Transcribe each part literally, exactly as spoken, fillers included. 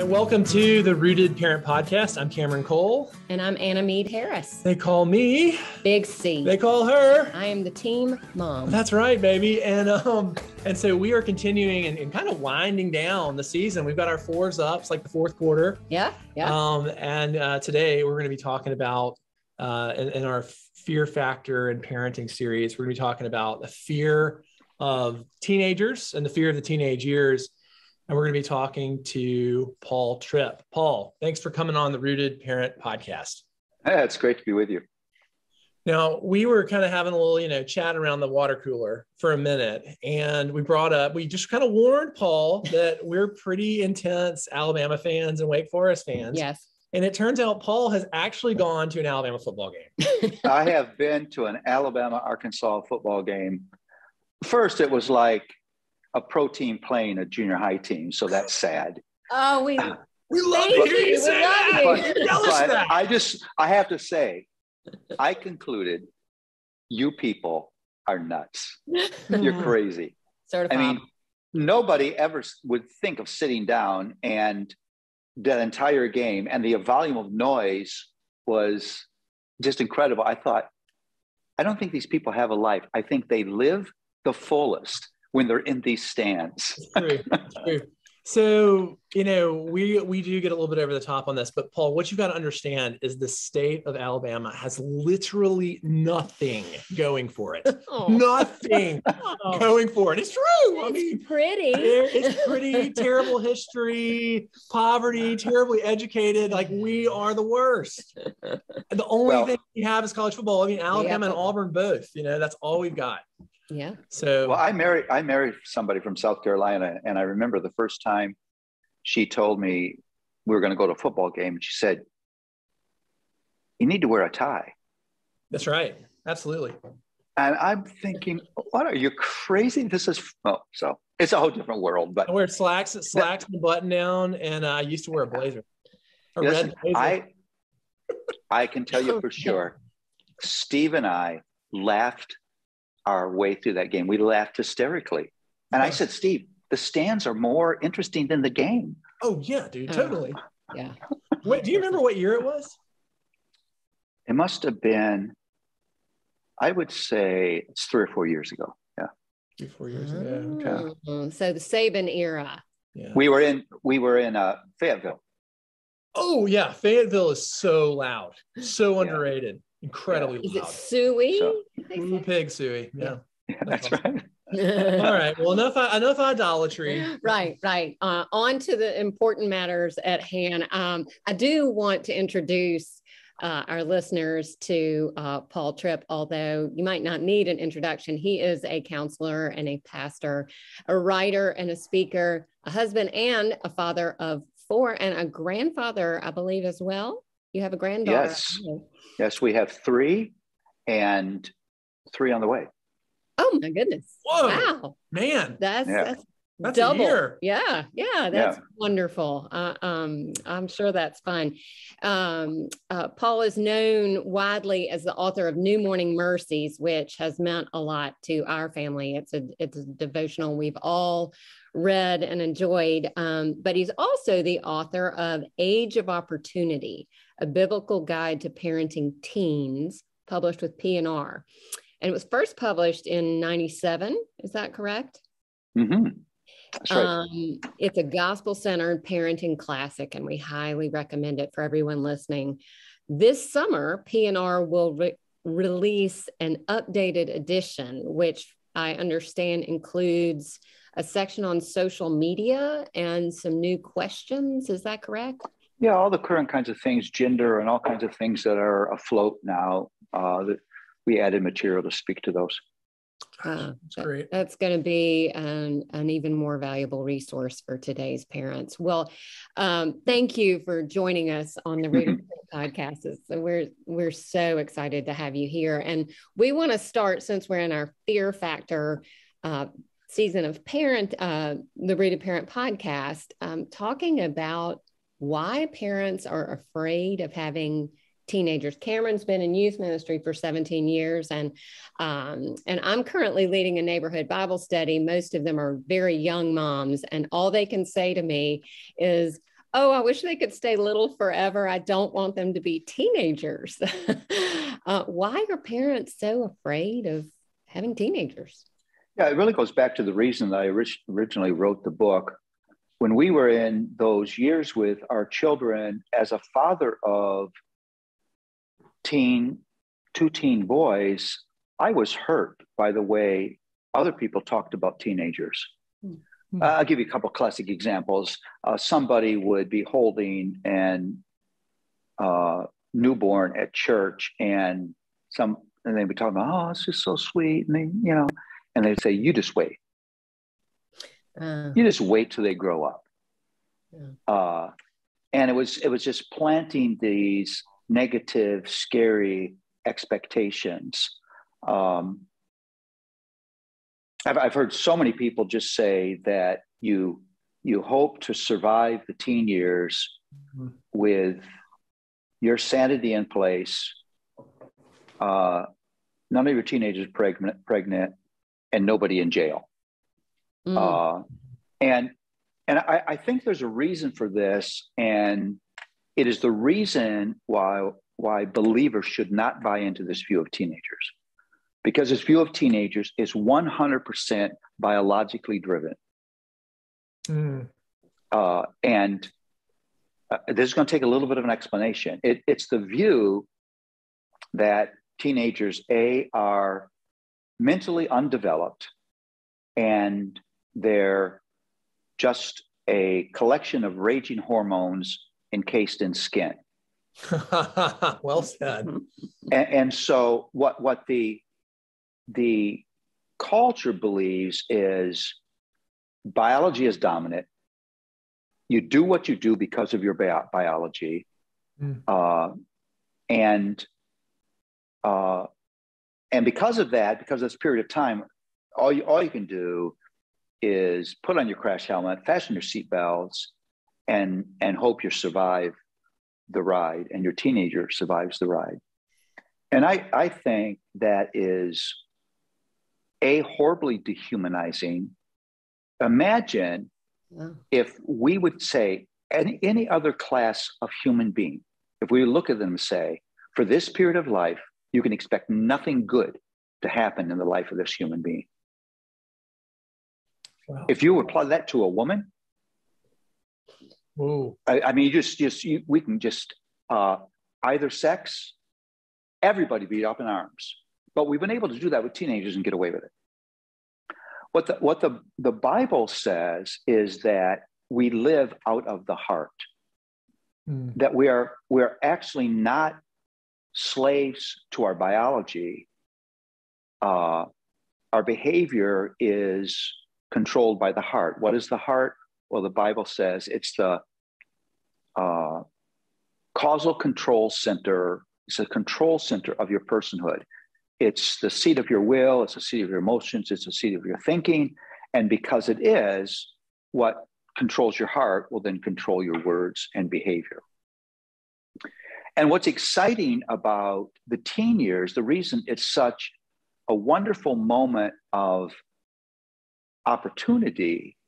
And welcome to the Rooted Parent Podcast. I'm Cameron Cole. And I'm Anna Mead Harris. They call me Big C. They call her. I am the team mom. That's right, baby. And um, and so we are continuing and, and kind of winding down the season. We've got our fours up. It's like the fourth quarter. Yeah, yeah. Um, and uh, today we're going to be talking about, uh, in, in our Fear Factor and Parenting series, we're going to be talking about the fear of teenagers and the fear of the teenage years. And we're going to be talking to Paul Tripp. Paul, thanks for coming on the Rooted Parent Podcast. Yeah, it's great to be with you. Now, we were kind of having a little, you know, chat around the water cooler for a minute. And we brought up, we just kind of warned Paul that we're pretty intense Alabama fans and Wake Forest fans. Yes. And it turns out Paul has actually gone to an Alabama football game. I have been to an Alabama-Arkansas football game. First, it was like a pro team playing a junior high team, so that's sad. Oh, we uh, we love you. you but, that. But, you but that. I just I have to say, I concluded, you people are nuts. You're crazy. Sort of. I mean, nobody ever would think of sitting down, and that entire game and the volume of noise was just incredible. I thought, I don't think these people have a life. I think they live the fullest when they're in these stands. It's true. It's true. So, you know, we, we do get a little bit over the top on this, but Paul, what you've got to understand is the state of Alabama has literally nothing going for it. Oh. Nothing oh. going for it. It's true. It's I mean, pretty. It's pretty. Terrible history, poverty, terribly educated. Like, we are the worst. The only well, thing we have is college football. I mean, Alabama yeah. and Auburn both, you know, that's all we've got. Yeah. So well, I married I married somebody from South Carolina, and I remember the first time she told me we were going to go to a football game, and she said, "You need to wear a tie." That's right. Absolutely. And I'm thinking, what are you crazy? This is oh, so it's a whole different world. But I wear slacks, slacks, and a button down, and I used to wear a blazer. A listen, red blazer. I I can tell you for sure, Steve and I laughed our way through that game. We laughed hysterically. And oh. I said, Steve, the stands are more interesting than the game. Oh yeah, dude, totally. Uh, yeah. Wait, do you remember what year it was? It must've been, I would say it's three or four years ago. Yeah. Three, four years ago. Yeah. Yeah. So the Saban era. Yeah. We were in, we were in uh, Fayetteville. Oh yeah. Fayetteville is so loud, so underrated. Yeah. Incredibly yeah. loud. Is it Suey? So, Ooh, pig Suey. Yeah, yeah that's, that's right. All right. Well, enough enough idolatry. Right, right. Uh, on to the important matters at hand. Um, I do want to introduce uh, our listeners to uh, Paul Tripp, although you might not need an introduction. He is a counselor and a pastor, a writer and a speaker, a husband and a father of four, and a grandfather, I believe, as well. You have a granddaughter. Yes. Yes, we have three and three on the way. Oh my goodness. Whoa. Wow. Man. That's yeah. that's, that's double. A year. Yeah. Yeah. That's yeah. wonderful. Uh, um, I'm sure that's fun. Um, uh, Paul is known widely as the author of New Morning Mercies, which has meant a lot to our family. It's a it's a devotional we've all read and enjoyed. Um, but he's also the author of Age of Opportunity, a biblical guide to parenting teens, published with P N R. And it was first published in ninety-seven. Is that correct? Mm-hmm. That's right. Um, it's a gospel-centered parenting classic, and we highly recommend it for everyone listening. This summer, P N R will re- release an updated edition, which I understand includes a section on social media and some new questions. Is that correct? Yeah, all the current kinds of things, gender and all kinds of things that are afloat now, uh, that we added material to speak to those. Uh, that's great. That's going to be an, an even more valuable resource for today's parents. Well, um, thank you for joining us on the Rooted Podcast. So we're we're so excited to have you here. And we want to start, since we're in our Fear Factor uh, season of parent, uh, the Rooted Parent Podcast, um, talking about why parents are afraid of having teenagers. Cameron's been in youth ministry for seventeen years, and um, and I'm currently leading a neighborhood Bible study. Most of them are very young moms, and all they can say to me is, oh, I wish they could stay little forever. I don't want them to be teenagers. uh, why are parents so afraid of having teenagers? Yeah, it really goes back to the reason that I orig- originally wrote the book. When we were in those years with our children, as a father of teen, two teen boys, I was hurt by the way other people talked about teenagers. Mm. Uh, I'll give you a couple of classic examples. Uh, somebody would be holding an uh, newborn at church, and some, and they'd be talking about, oh, this is so sweet, and they, you know, and they'd say, "You just wait. Uh, you just wait till they grow up." Yeah. Uh, and it was it was just planting these negative, scary expectations. Um, I've, I've heard so many people just say that you you hope to survive the teen years mm-hmm. with your sanity in place, uh, none of your teenagers pregnant, pregnant, and nobody in jail. Mm. Uh, and and I, I think there's a reason for this, and it is the reason why why believers should not buy into this view of teenagers. Because this view of teenagers is one hundred percent biologically driven. Mm. Uh, and uh, this is going to take a little bit of an explanation. It, it's the view that teenagers, A, are mentally undeveloped, and they're just a collection of raging hormones encased in skin. Well said. And, and so what, what the... the culture believes is biology is dominant. You do what you do because of your bio- biology. Mm. Uh, and uh, and because of that, because of this period of time, all you, all you can do is put on your crash helmet, fasten your seatbelts, and, and hope you survive the ride, and your teenager survives the ride. And I, I think that is... A, horribly dehumanizing. Imagine yeah. if we would say, any, any other class of human being, if we look at them and say, for this period of life, you can expect nothing good to happen in the life of this human being. Wow. If you apply that to a woman, Whoa. I, I mean, you just, just you, we can just, uh, either sex, everybody be up in arms. But we've been able to do that with teenagers and get away with it. What the what the, the Bible says is that we live out of the heart, mm. that we are we are actually not slaves to our biology. Uh, our behavior is controlled by the heart. What is the heart? Well, the Bible says it's the uh, causal control center. It's a control center of your personhood. It's the seat of your will, it's the seat of your emotions, it's the seat of your thinking. And because it is, what controls your heart will then control your words and behavior. And what's exciting about the teen years, the reason it's such a wonderful moment of opportunity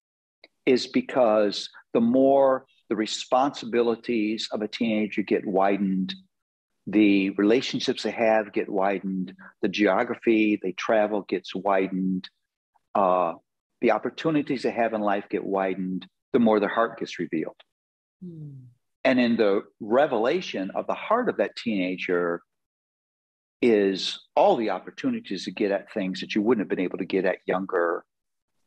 is because the more the responsibilities of a teenager get widened, the relationships they have get widened, the geography they travel gets widened, uh, the opportunities they have in life get widened, the more their heart gets revealed. Mm. And in the revelation of the heart of that teenager is all the opportunities to get at things that you wouldn't have been able to get at younger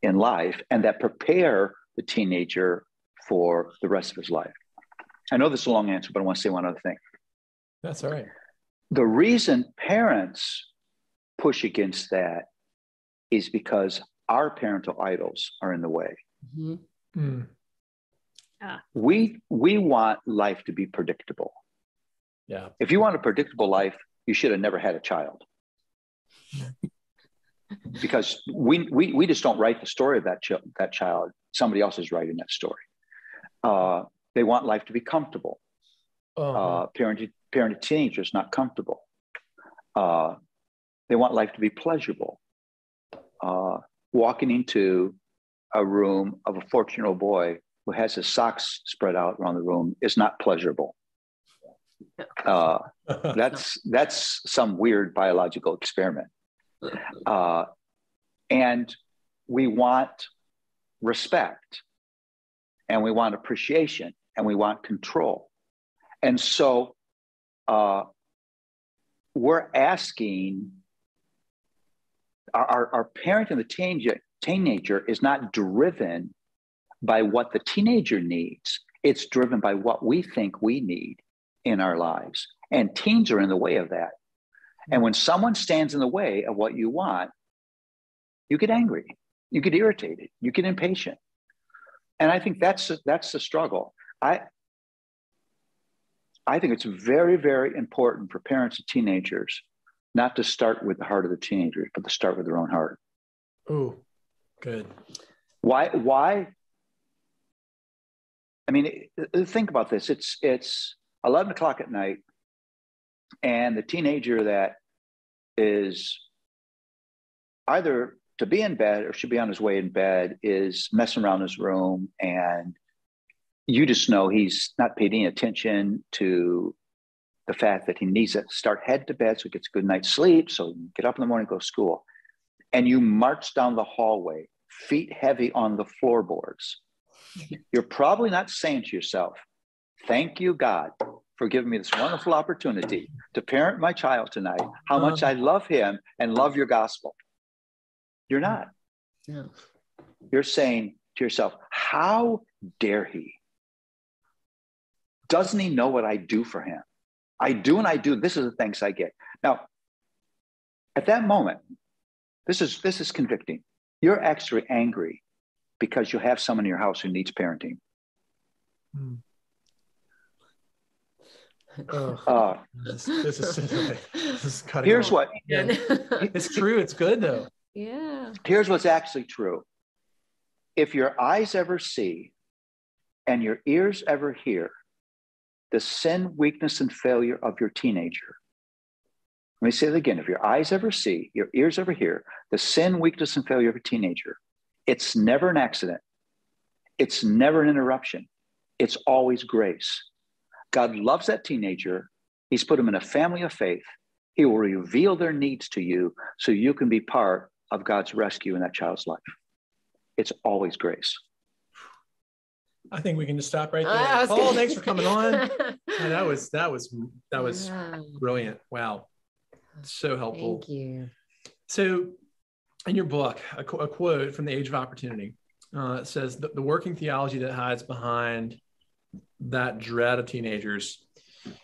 in life, and that prepare the teenager for the rest of his life. I know this is a long answer, but I want to say one other thing. That's all right. The reason parents push against that is because our parental idols are in the way. Mm-hmm. Mm. Ah. We we want life to be predictable. Yeah. If you want a predictable life, you should have never had a child. Because we, we we just don't write the story of that, ch- that child. Somebody else is writing that story. Uh, they want life to be comfortable. Uh-huh. Uh, parenting Parenting teenagers not comfortable. Uh, they want life to be pleasurable. Uh, walking into a room of a fourteen-year-old boy who has his socks spread out around the room is not pleasurable. Uh, that's that's some weird biological experiment. Uh, and we want respect, and we want appreciation, and we want control. And so uh, we're asking, our, our, our parent and the teenager, teenager is not driven by what the teenager needs. It's driven by what we think we need in our lives. And teens are in the way of that. And when someone stands in the way of what you want, you get angry, you get irritated, you get impatient. And I think that's, that's the struggle. I, I think it's very, very important for parents and teenagers not to start with the heart of the teenagers, but to start with their own heart. Oh, good. Why, why? I mean, think about this. It's, it's eleven o'clock at night, and the teenager that is either to be in bed or should be on his way in bed is messing around his room, and you just know he's not paying any attention to the fact that he needs to start head to bed so he gets a good night's sleep, so he can get up in the morning, go to school. And you march down the hallway, feet heavy on the floorboards. You're probably not saying to yourself, thank you, God, for giving me this wonderful opportunity to parent my child tonight, how much I love him and love your gospel. You're not. Yeah. You're saying to yourself, how dare he? Doesn't he know what I do for him? I do and I do. This is the thanks I get. Now, at that moment, this is, this is convicting. You're actually angry because you have someone in your house who needs parenting. Mm. Oh, uh, this, this is, this is cutting here's off. What yeah. It's true. It's good though. Yeah. Here's what's actually true. If your eyes ever see and your ears ever hear the sin, weakness, and failure of your teenager. Let me say it again. If your eyes ever see, your ears ever hear the sin, weakness, and failure of a teenager, it's never an accident. It's never an interruption. It's always grace. God loves that teenager. He's put him in a family of faith. He will reveal their needs to you so you can be part of God's rescue in that child's life. It's always grace. I think we can just stop right there. Uh, Paul, gonna... thanks for coming on. Oh, that was, that was, that was yeah. brilliant. Wow. So helpful. Thank you. So in your book, a, qu- a quote from the Age of Opportunity uh, says the, the working theology that hides behind that dread of teenagers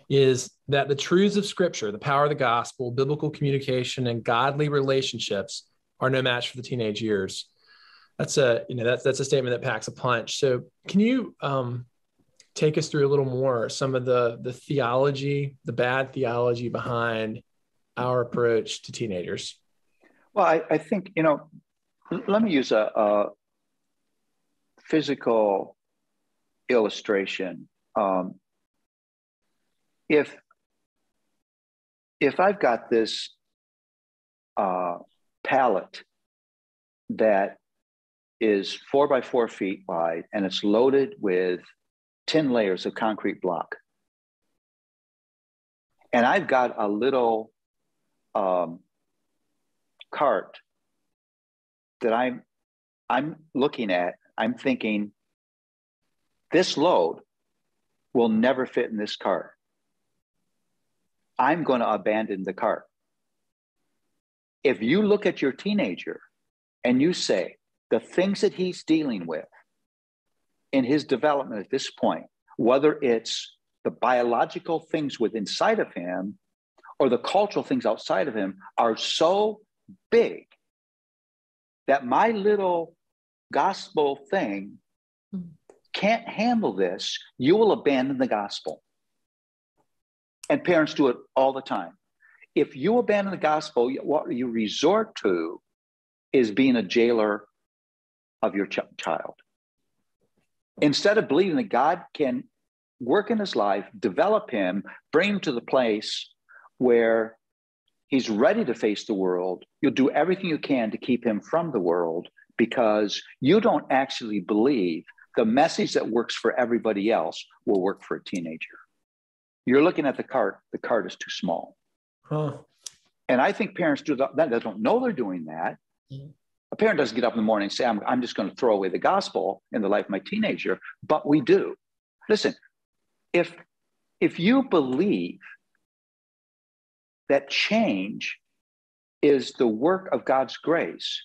is that the truths of Scripture, the power of the gospel, biblical communication, and godly relationships are no match for the teenage years. That's a, you know, that's, that's a statement that packs a punch. So can you um, take us through a little more some of the, the theology, the bad theology behind our approach to teenagers? Well, I, I think, you know, let me use a, a physical illustration. Um, if, if I've got this uh, pallet that is four by four feet wide, and it's loaded with ten layers of concrete block. And I've got a little um, cart that I'm I'm looking at. I'm thinking, this load will never fit in this cart. I'm going to abandon the cart. If you look at your teenager and you say, the things that he's dealing with in his development at this point, whether it's the biological things within inside of him or the cultural things outside of him, are so big that my little gospel thing can't handle this, you will abandon the gospel. And parents do it all the time. If you abandon the gospel, what you resort to is being a jailer of your ch- child. Instead of believing that God can work in his life, develop him, bring him to the place where he's ready to face the world, you'll do everything you can to keep him from the world because you don't actually believe the message that works for everybody else will work for a teenager. You're looking at the cart, the cart is too small. Huh. And I think parents do that, they don't know they're doing that. Mm-hmm. A parent doesn't get up in the morning and say, I'm, I'm just going to throw away the gospel in the life of my teenager, but we do. Listen, if, if you believe that change is the work of God's grace,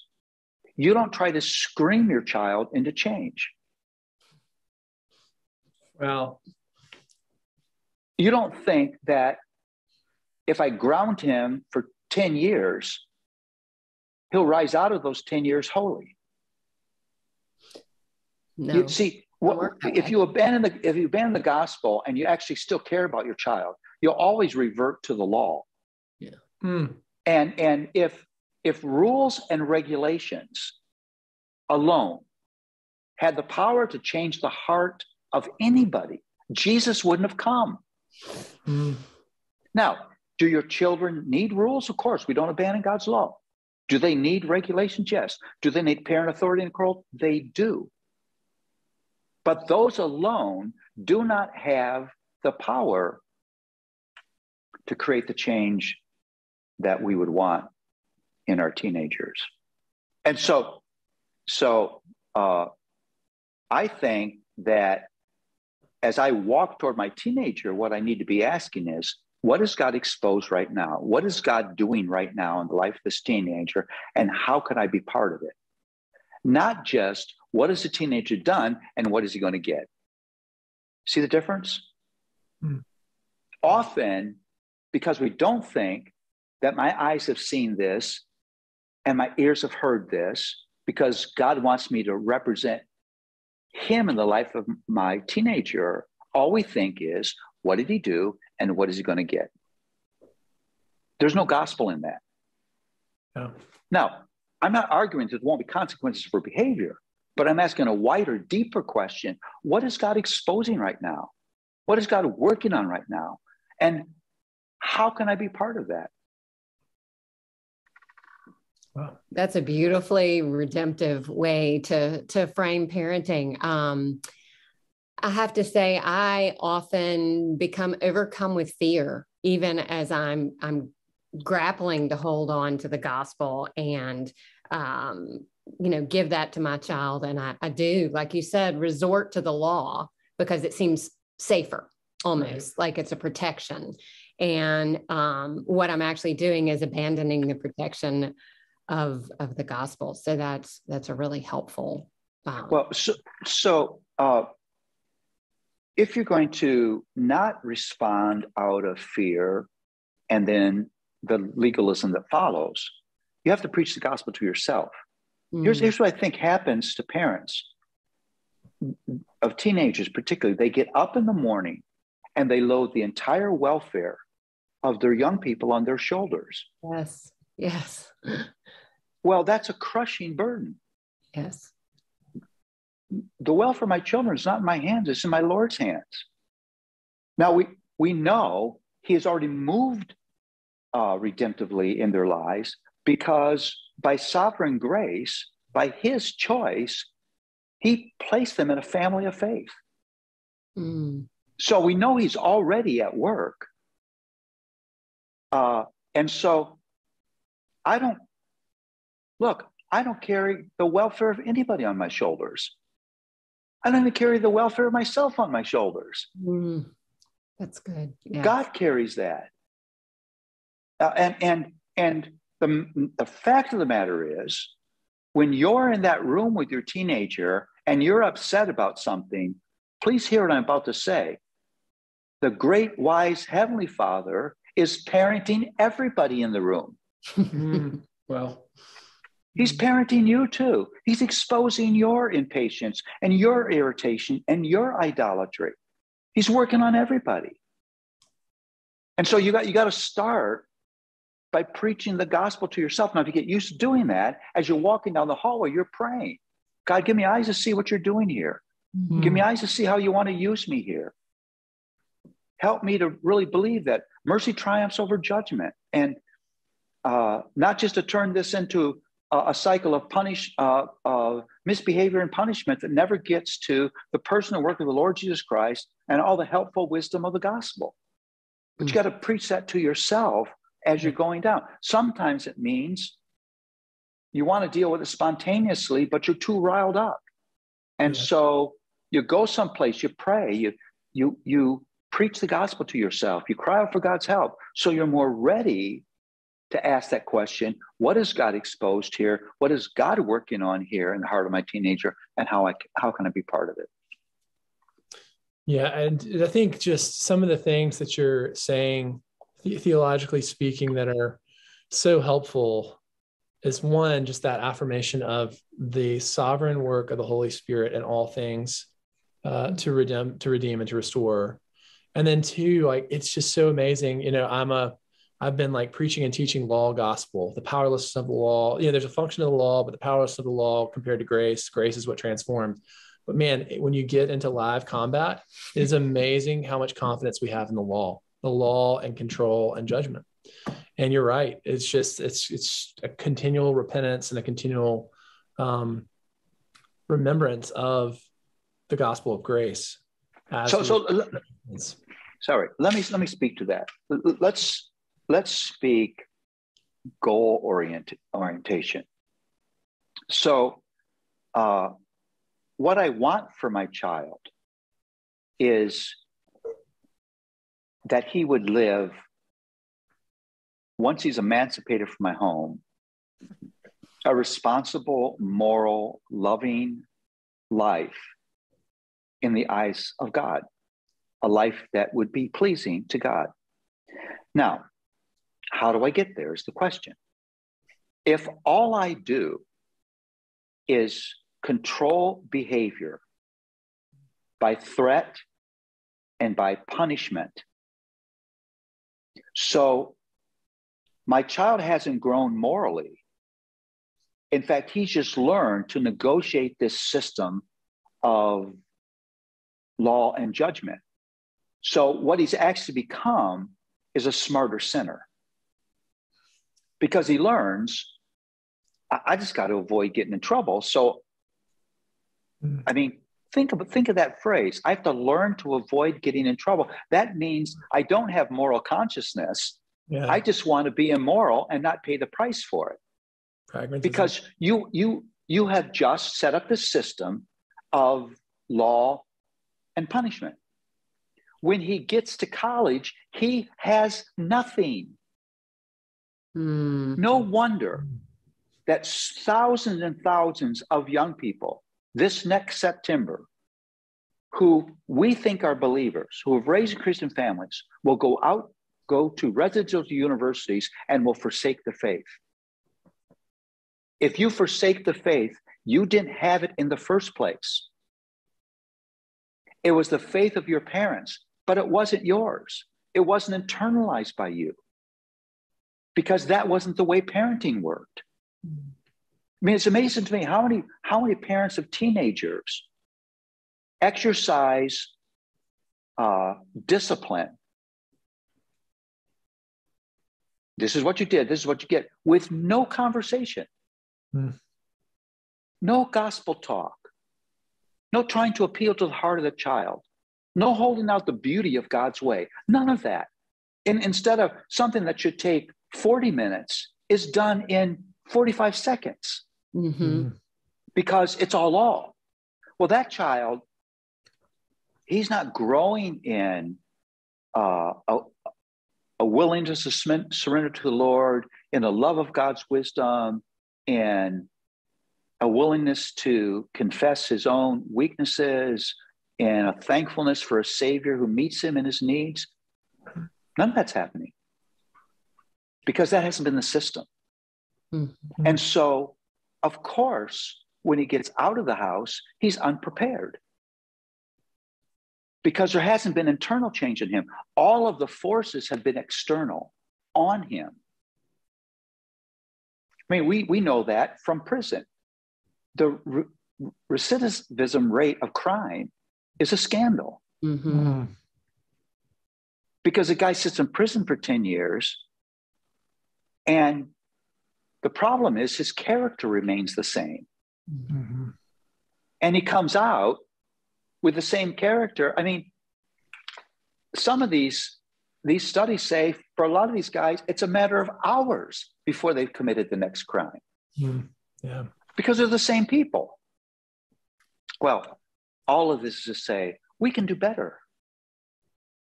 you don't try to scream your child into change. Well, you don't think that if I ground him for ten years, he'll rise out of those ten years holy. No. You see, well, if you abandon the if you abandon the gospel and you actually still care about your child, you'll always revert to the law. Yeah. Mm. And and if if rules and regulations alone had the power to change the heart of anybody, Jesus wouldn't have come. Mm. Now, do your children need rules? Of course, we don't abandon God's law. Do they need regulations? Yes. Do they need parent authority and control? They do. But those alone do not have the power to create the change that we would want in our teenagers. And so, so uh, I think that as I walk toward my teenager, what I need to be asking is, what is God exposed right now? What is God doing right now in the life of this teenager? And how can I be part of it? Not just what has the teenager done and what is he going to get? See the difference? Hmm. Often, because we don't think that my eyes have seen this and my ears have heard this, because God wants me to represent him in the life of my teenager, all we think is, what did he do? And what is he going to get? There's no gospel in that. Yeah. Now, I'm not arguing that there won't be consequences for behavior, but I'm asking a wider, deeper question. What is God exposing right now? What is God working on right now? And how can I be part of that? Wow. That's a beautifully redemptive way to, to frame parenting. Um, I have to say, I often become overcome with fear, even as I'm I'm grappling to hold on to the gospel and, um, you know, give that to my child. And I, I do, like you said, resort to the law because it seems safer, almost right. Like it's a protection. And um, what I'm actually doing is abandoning the protection of of the gospel. So that's that's a really helpful. Um, well, so. so uh... If you're going to not respond out of fear and then the legalism that follows, you have to preach the gospel to yourself. Mm-hmm. Here's, here's what I think happens to parents of teenagers, particularly. They get up in the morning and they load the entire welfare of their young people on their shoulders. Yes, yes. Well, that's a crushing burden. Yes. The welfare of my children is not in my hands, it's in my Lord's hands. Now, we, we know he has already moved uh, redemptively in their lives because by sovereign grace, by his choice, he placed them in a family of faith. Mm. So we know he's already at work. Uh, and so I don't, look, I don't carry the welfare of anybody on my shoulders. I don't even carry the welfare of myself on my shoulders. Mm, that's good. Yeah. God carries that. Uh, and and and the, the fact of the matter is, when you're in that room with your teenager and you're upset about something, please hear what I'm about to say. The great, wise Heavenly Father is parenting everybody in the room. Well, he's parenting you too. He's exposing your impatience and your irritation and your idolatry. He's working on everybody. And so you got, you got to start by preaching the gospel to yourself. Now, if you get used to doing that, as you're walking down the hallway, you're praying, God, give me eyes to see what you're doing here. Mm-hmm. Give me eyes to see how you want to use me here. Help me to really believe that mercy triumphs over judgment. And uh, not just to turn this into uh, a cycle of punish, uh, uh, misbehavior and punishment that never gets to the personal work of the Lord Jesus Christ and all the helpful wisdom of the gospel. But you got to preach that to yourself as you're going down. Sometimes it means you want to deal with it spontaneously, but you're too riled up. And yes. so you go someplace, you pray, you, you, you preach the gospel to yourself, you cry out for God's help. So you're more ready to ask that question, what is God exposed here? What is God working on here in the heart of my teenager? And how I how can I be part of it? Yeah, and I think just some of the things that you're saying, theologically speaking, that are so helpful is one, just that affirmation of the sovereign work of the Holy Spirit in all things uh, to redeem, to redeem and to restore. And then two, like, it's just so amazing. You know, I'm a, I've been like preaching and teaching law gospel, the powerlessness of the law. You know, there's a function of the law, but the powerlessness of the law compared to grace, grace is what transformed. But man, when you get into live combat, it is amazing how much confidence we have in the law, the law and control and judgment. And you're right. It's just, it's, it's a continual repentance and a continual um, remembrance of the gospel of grace. So, so l- sorry, let me, let me speak to that. Let's, let's speak goal orient orientation. So, uh, what I want for my child is that he would live, once he's emancipated from my home, a responsible, moral, loving life in the eyes of God, a life that would be pleasing to God. Now, how do I get there is the question. If all I do is control behavior by threat and by punishment, so my child hasn't grown morally. In fact, he's just learned to negotiate this system of law and judgment. So what he's actually become is a smarter sinner, because he learns, I, I just got to avoid getting in trouble. So, I mean, think of, think of that phrase. I have to learn to avoid getting in trouble. That means I don't have moral consciousness. Yeah. I just want to be immoral and not pay the price for it. Pragmatism. Because you, you, you have just set up this system of law and punishment. When he gets to college, he has nothing. Mm. No wonder that thousands and thousands of young people this next September, who we think are believers, who have raised in Christian families, will go out, go to residential universities, and will forsake the faith. If you forsake the faith, you didn't have it in the first place. It was the faith of your parents, but it wasn't yours. It wasn't internalized by you, because that wasn't the way parenting worked. I mean, it's amazing to me how many, how many parents of teenagers exercise uh, discipline. This is what you did, this is what you get, with no conversation, mm. no gospel talk, no trying to appeal to the heart of the child, no holding out the beauty of God's way, none of that. And instead of something that should take forty minutes is done in forty-five seconds mm-hmm. because it's all law. Well, that child, he's not growing in uh, a, a willingness to surrender to the Lord, in the love of God's wisdom, in a willingness to confess his own weaknesses, and a thankfulness for a Savior who meets him in his needs. None of that's happening, because that hasn't been the system. Mm-hmm. And so, of course, when he gets out of the house, he's unprepared, because there hasn't been internal change in him. All of the forces have been external on him. I mean, we, we know that from prison. The re- recidivism rate of crime is a scandal. Mm-hmm. Because a guy sits in prison for ten years and The problem is his character remains the same. Mm-hmm. And he comes out with the same character. I mean, some of these, these studies say for a lot of these guys, it's a matter of hours before they've committed the next crime. Mm. Yeah. Because they're the same people. Well, all of this is to say, we can do better.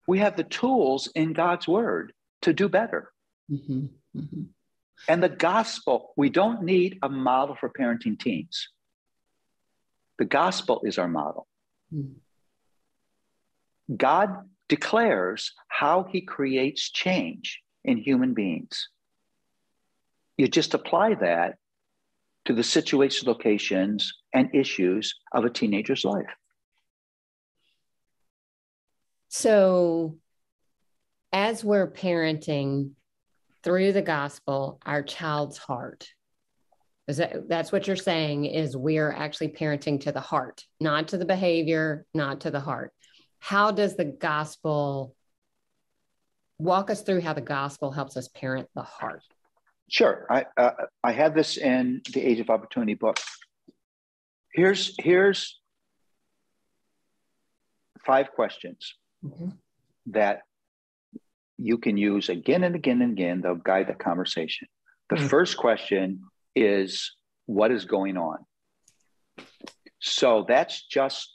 We have the tools in God's word to do better. Mm-hmm. Mm-hmm. And the gospel, we don't need a model for parenting teens. The gospel is our model. Mm-hmm. God declares how he creates change in human beings. You just apply that to the situations, locations, and issues of a teenager's life. So as we're parenting through the gospel, our child's heart, is that, that's what you're saying, is we're actually parenting to the heart, not to the behavior, not to the heart. How does the gospel, walk us through how the gospel helps us parent the heart? Sure. I uh, I have this in the Age of Opportunity book. Here's, here's five questions. Mm-hmm. That you can use again and again and again. They'll guide the conversation. The mm-hmm. first question is, what is going on? So that's just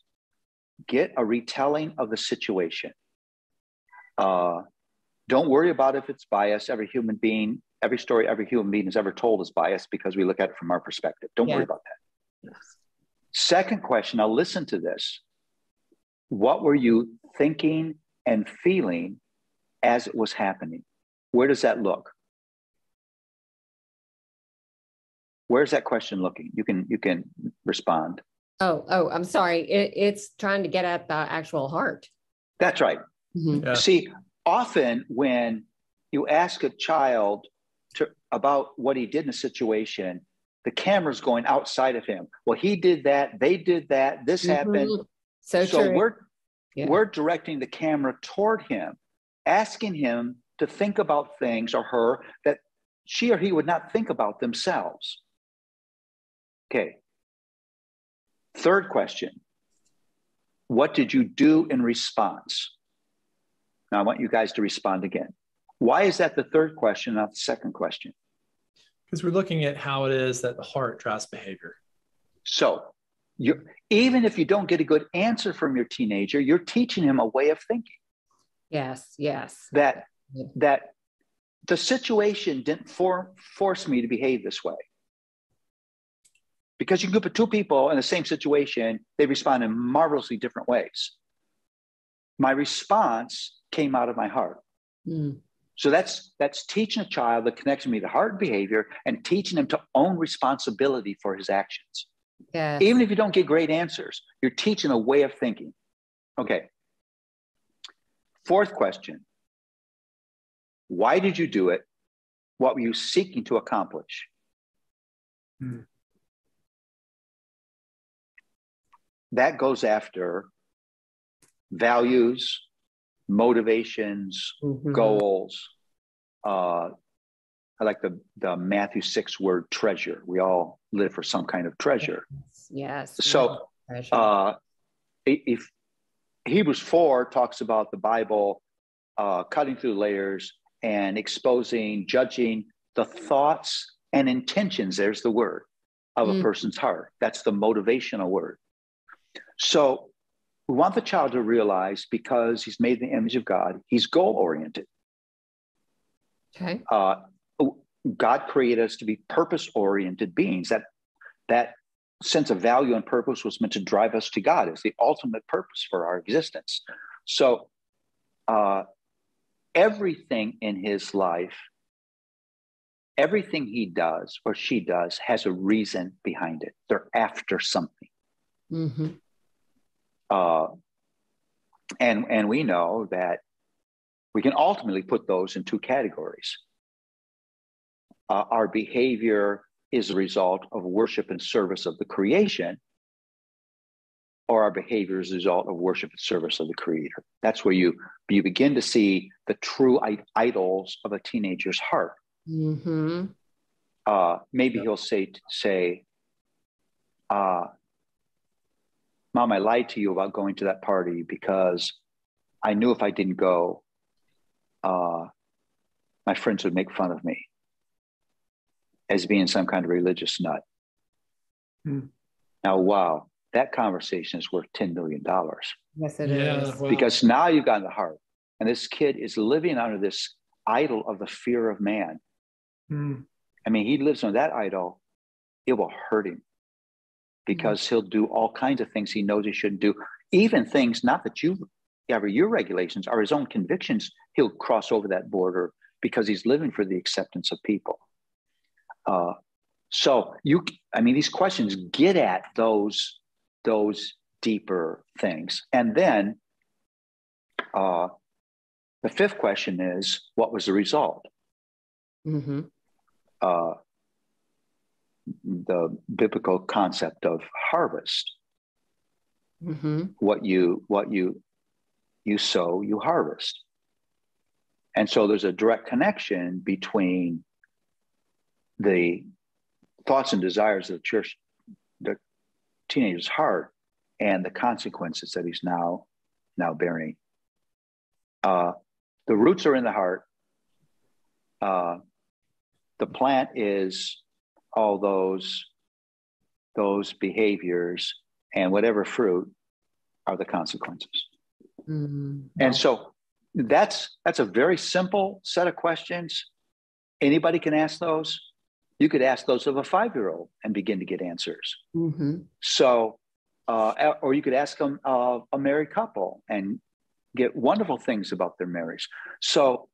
get a retelling of the situation. Uh, don't worry about if it's biased. Every human being, every story, every human being is ever told is biased because we look at it from our perspective. Don't yeah. worry about that. Yes. Second question, now listen to this. What were you thinking and feeling as it was happening? Where does that look? Where's that question looking? You can you can respond. Oh, oh, I'm sorry. It, it's trying to get at the actual heart. That's right. Mm-hmm. Yeah. See, often when you ask a child to, about what he did in a situation, the camera's going outside of him. Well, he did that. They did that. This mm-hmm. happened. So, so true. we're yeah. we're directing the camera toward him, asking him to think about things or her that she or he would not think about themselves. Okay. Third question. What did you do in response? Now I want you guys to respond again. Why is that the third question, not the second question? Because we're looking at how it is that the heart drives behavior. So you're, even if you don't get a good answer from your teenager, you're teaching him a way of thinking. Yes, yes. That that the situation didn't for, force me to behave this way. Because you can put two people in the same situation, they respond in marvelously different ways. My response came out of my heart. Mm. So that's that's teaching a child the connection between the heart and behavior and teaching him to own responsibility for his actions. Yes. Even if you don't get great answers, you're teaching a way of thinking. Okay. Fourth question. Why did you do it? What were you seeking to accomplish? Hmm. That goes after values, motivations, mm-hmm. goals. Uh, I like the, the Matthew six word treasure. We all live for some kind of treasure. Yes. yes so treasure. Uh, if Hebrews four talks about the Bible uh, cutting through layers and exposing, judging the thoughts and intentions, there's the word, of mm. a person's heart. That's the motivational word. So we want the child to realize because he's made in the image of God, he's goal-oriented. Okay. Uh, God created us to be purpose-oriented beings. That that sense of value and purpose was meant to drive us to God. It's the ultimate purpose for our existence. So uh, everything in his life, everything he does or she does has a reason behind it. They're after something. Mm-hmm. Uh, and, and we know that we can ultimately put those in two categories. Uh, our behavior is a result of worship and service of the creation, or our behavior is a result of worship and service of the creator. That's where you, you begin to see the true idols of a teenager's heart. Mm-hmm. Uh, maybe yeah. he'll say, say uh, Mom, I lied to you about going to that party because I knew if I didn't go, uh, my friends would make fun of me as being some kind of religious nut. Hmm. Now, wow, that conversation is worth ten million dollars. Yes, it yeah, is. Wow. Because now you've gotten the heart. And this kid is living under this idol of the fear of man. Hmm. I mean, he lives on that idol, it will hurt him because mm-hmm. he'll do all kinds of things he knows he shouldn't do. Even things, not that you ever, your regulations are his own convictions. He'll cross over that border because he's living for the acceptance of people. Uh, so you, I mean, these questions get at those, those deeper things. And then uh, the fifth question is, what was the result? Mm-hmm. Uh, the biblical concept of harvest. Mm-hmm. What you what you you sow, you harvest. And so there's a direct connection between the thoughts and desires of the church, the teenager's heart, and the consequences that he's now now bearing. Uh, the roots are in the heart. Uh, The plant is all those, those behaviors, and whatever fruit are the consequences. Mm-hmm. And so that's, that's a very simple set of questions. Anybody can ask those. You could ask those of a five-year-old and begin to get answers. Mm-hmm. So, uh, or you could ask them uh, a married couple and get wonderful things about their marriage. So,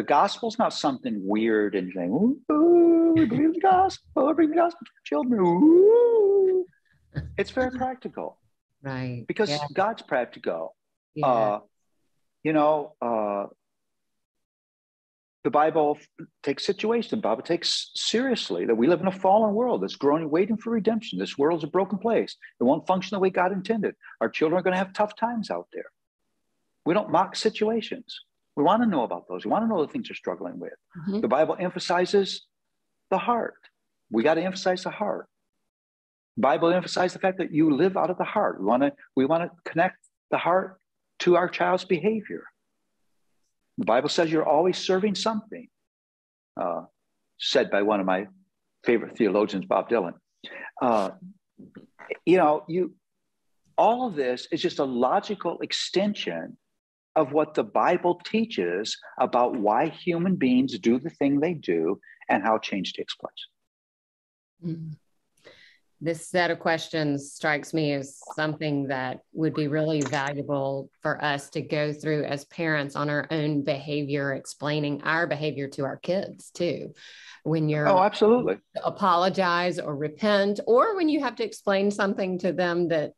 the gospel is not something weird and saying, ooh, ooh, we believe the gospel, we bring the gospel to children. Ooh. It's very practical. Right. Because yeah. God's practical. Yeah. Uh, you know, uh, the Bible takes situation. The Bible takes seriously that we live in a fallen world that's growing, waiting for redemption. This world is a broken place. It won't function the way God intended. Our children are going to have tough times out there. We don't mock situations. We want to know about those. We want to know the things you're struggling with. Mm-hmm. The Bible emphasizes the heart. We got to emphasize the heart. The Bible emphasizes the fact that you live out of the heart. We want to, we want to connect the heart to our child's behavior. The Bible says you're always serving something, uh, said by one of my favorite theologians, Bob Dylan. Uh, you know, you all of this is just a logical extension of what the Bible teaches about why human beings do the thing they do and how change takes place. Mm-hmm. This set of questions strikes me as something that would be really valuable for us to go through as parents on our own behavior, explaining our behavior to our kids too. When you're oh, absolutely apologize or repent, or when you have to explain something to them that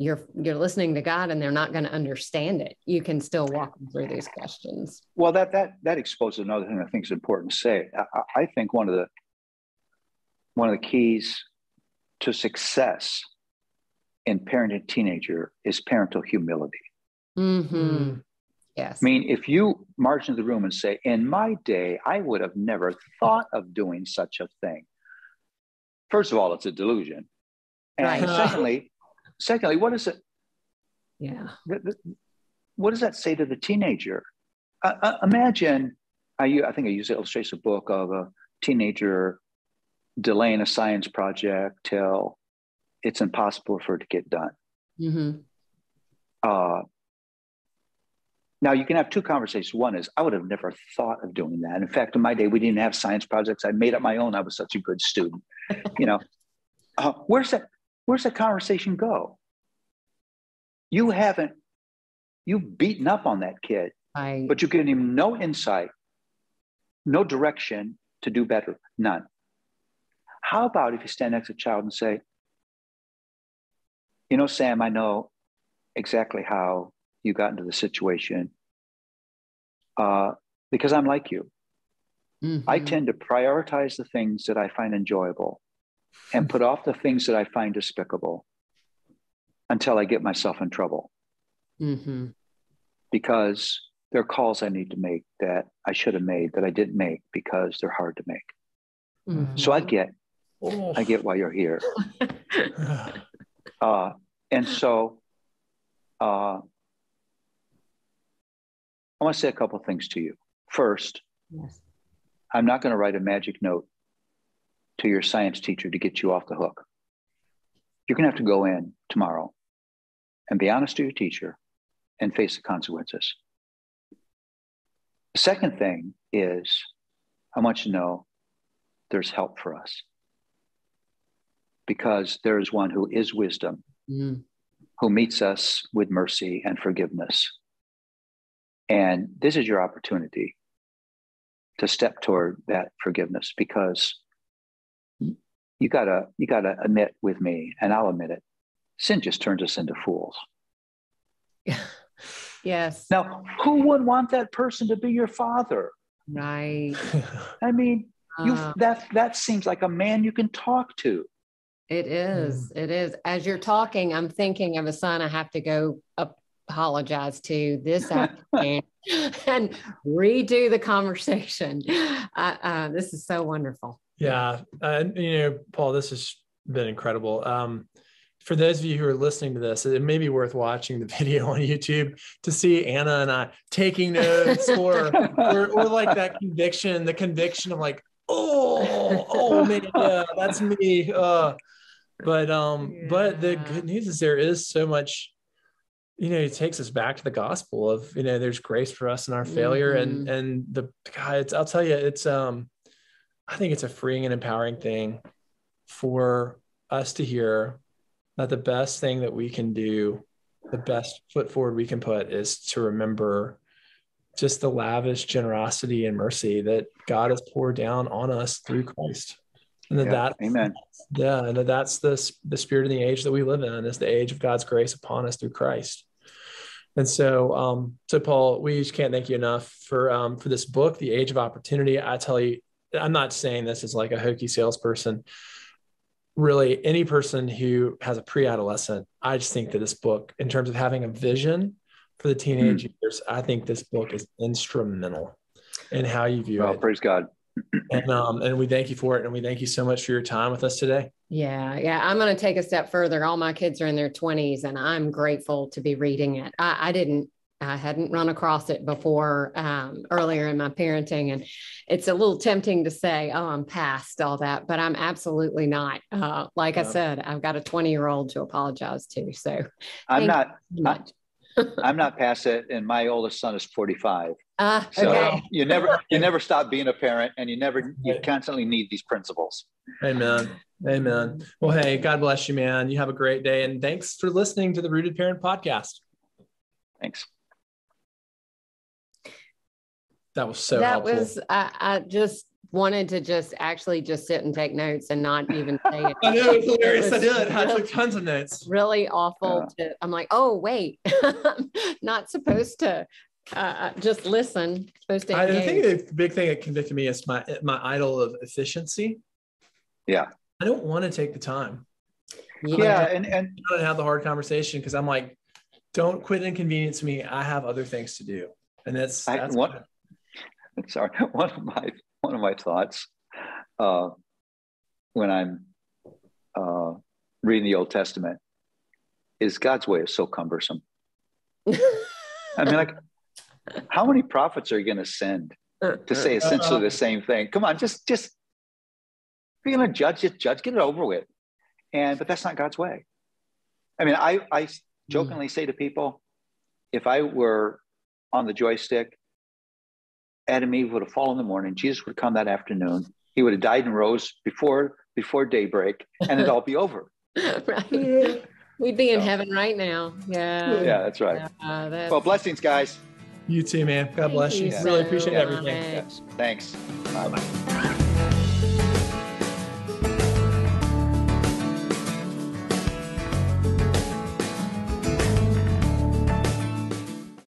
you're you're listening to God and they're not going to understand it, you can still walk them through these questions. Well, that that that exposes another thing I think is important to say. I, I think one of the one of the keys to success in parenting a teenager is parental humility. Mm-hmm. Yes. I mean, if you march into the room and say, "In my day, I would have never thought of doing such a thing," first of all, it's a delusion, and right. secondly. Secondly, what is it? Yeah. Th- th- what does that say to the teenager? Uh, uh, imagine, I, I think I used to illustrate a book of a teenager delaying a science project till it's impossible for it to get done. Mm-hmm. Uh, now you can have two conversations. One is, I would have never thought of doing that. In fact, in my day, we didn't have science projects. I made up my own. I was such a good student. You know, uh, where's that? Where's the conversation go? You haven't, you've beaten up on that kid, I, but you're giving him no insight, no direction to do better, none. How about if you stand next to a child and say, you know, Sam, I know exactly how you got into the situation uh, because I'm like you. Mm-hmm. I tend to prioritize the things that I find enjoyable and put off the things that I find despicable until I get myself in trouble. Mm-hmm. Because there are calls I need to make that I should have made that I didn't make because they're hard to make. Mm-hmm. So I get, oh. I get why you're here. uh, and so uh, I want to say a couple of things to you. First, yes. I'm not going to write a magic note to your science teacher to get you off the hook. You're going to have to go in tomorrow and be honest to your teacher and face the consequences. The second thing is, I want you to know there's help for us, because there is one who is wisdom, mm. who meets us with mercy and forgiveness. And this is your opportunity to step toward that forgiveness, because you gotta, you gotta admit with me, and I'll admit it, sin just turns us into fools. Yes. Now, who would want that person to be your father? Right. I mean, you, um, that, that seems like a man you can talk to. It is. Mm. It is. As you're talking, I'm thinking of a son I have to go apologize to this afternoon and redo the conversation. Uh, uh, this is so wonderful. Yeah. Uh, you know, Paul, this has been incredible. Um, for those of you who are listening to this, it may be worth watching the video on YouTube to see Anna and I taking notes or, or, or like that conviction, the conviction of like, oh, oh man, yeah, that's me. Uh, but, um, yeah. but the good news is there is so much, you know, it takes us back to the gospel of, you know, there's grace for us in our failure. Mm-hmm. And, and the God, it's, I'll tell you, it's, um, I think it's a freeing and empowering thing for us to hear that the best thing that we can do, the best foot forward we can put, is to remember just the lavish generosity and mercy that God has poured down on us through Christ. And that, yeah, that amen. Yeah, and that that's the, the spirit of the age that we live in, is the age of God's grace upon us through Christ. And so, um, so Paul, we just can't thank you enough for, um, for this book, The Age of Opportunity. I tell you, I'm not saying this as like a hokey salesperson. Really, any person who has a pre-adolescent, I just think that this book, in terms of having a vision for the teenage mm. years, I think this book is instrumental in how you view well, it. Praise God. And, um, and we thank you for it. And we thank you so much for your time with us today. Yeah. Yeah. I'm going to take a step further. All my kids are in their twenties, and I'm grateful to be reading it. I, I didn't I hadn't run across it before, um, earlier in my parenting. And it's a little tempting to say, oh, I'm past all that, but I'm absolutely not. Uh, like yeah. I said, I've got a twenty year old to apologize to. So I'm not, so much. I'm not past it. And my oldest son is forty-five. Uh, so okay. you never, you never stop being a parent, and you never, you constantly need these principles. Amen. Amen. Well, hey, God bless you, man. You have a great day. And thanks for listening to the Rooted Parent Podcast. Thanks. That was so that helpful. was, I, I just wanted to just actually just sit and take notes and not even say it. I know, it's hilarious. It I did. I took tons of notes. Really awful. Yeah. To, I'm like, oh, wait, I'm not supposed to uh, just listen. Supposed to I think the big thing that convicted me is my, my idol of efficiency. Yeah. I don't want to take the time. Yeah. And, and I don't have the hard conversation, because I'm like, don't quit inconvenience me. I have other things to do. And that's, that's I, what. Sorry, one of my one of my thoughts uh, when I'm uh, reading the Old Testament is God's way is so cumbersome. I mean, like, how many prophets are you going to send to say essentially the same thing? Come on, just just if you're going to judge, just judge, get it over with. And but that's not God's way. I mean, I I jokingly mm. say to people, if I were on the joystick, Adam and Eve would have fallen in the morning. Jesus would come that afternoon. He would have died and rose before before daybreak, and it'd all be over. Right. We'd be in so. heaven right now. Yeah. Yeah, that's right. Uh, that's... Well, blessings, guys. You too, man. God Thank bless you. you. So really appreciate everything. Yeah. Thanks. Bye-bye.